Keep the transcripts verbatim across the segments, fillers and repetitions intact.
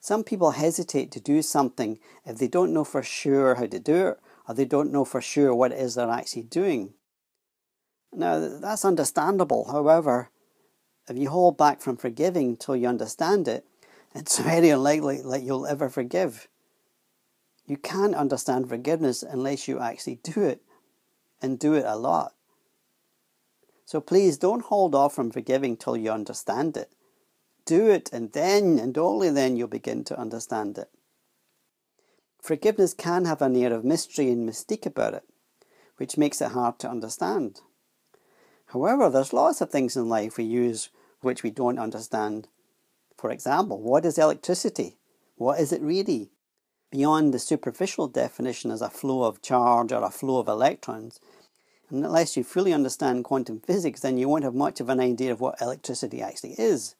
Some people hesitate to do something if they don't know for sure how to do it, or they don't know for sure what it is they're actually doing. Now, that's understandable. However, if you hold back from forgiving till you understand it, it's very unlikely that you'll ever forgive. You can't understand forgiveness unless you actually do it, and do it a lot. So please don't hold off from forgiving till you understand it. Do it, and then, and only then, you'll begin to understand it. Forgiveness can have an air of mystery and mystique about it, which makes it hard to understand. However, there's lots of things in life we use which we don't understand. For example, what is electricity? What is it really? Beyond the superficial definition as a flow of charge or a flow of electrons, and unless you fully understand quantum physics, then you won't have much of an idea of what electricity actually is,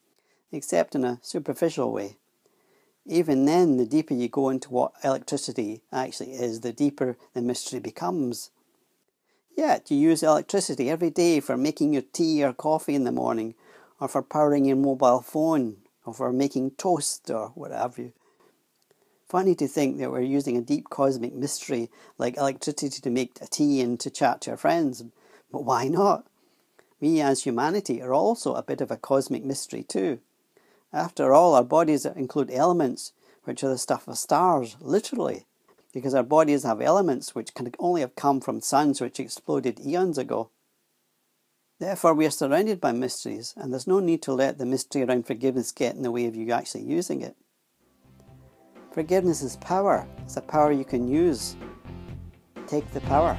except in a superficial way. Even then, the deeper you go into what electricity actually is, the deeper the mystery becomes. Yet, you use electricity every day for making your tea or coffee in the morning, or for powering your mobile phone, or for making toast, or what have you. Funny to think that we're using a deep cosmic mystery like electricity to make a tea and to chat to our friends, but why not? We as humanity are also a bit of a cosmic mystery too. After all, our bodies include elements, which are the stuff of stars, literally, because our bodies have elements which can only have come from suns which exploded eons ago. Therefore, we are surrounded by mysteries, and there's no need to let the mystery around forgiveness get in the way of you actually using it. Forgiveness is power. It's a power you can use. Take the power.